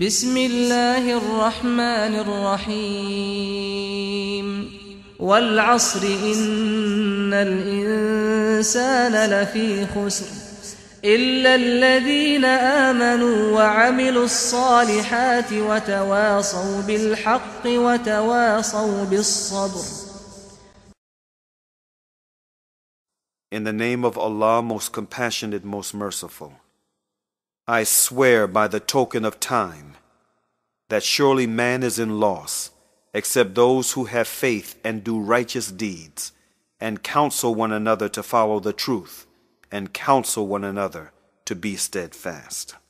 بسم الله الرحمن الرحيم والعصر إن الإنسان لفي خسر إلا الذين آمنوا وعملوا الصالحات وتواصوا بالحق وتواصوا بالصبر. In the name of Allah, most compassionate, most merciful. I swear by the token of time that surely man is in loss, except those who have faith and do righteous deeds, and counsel one another to follow the truth, and counsel one another to be steadfast.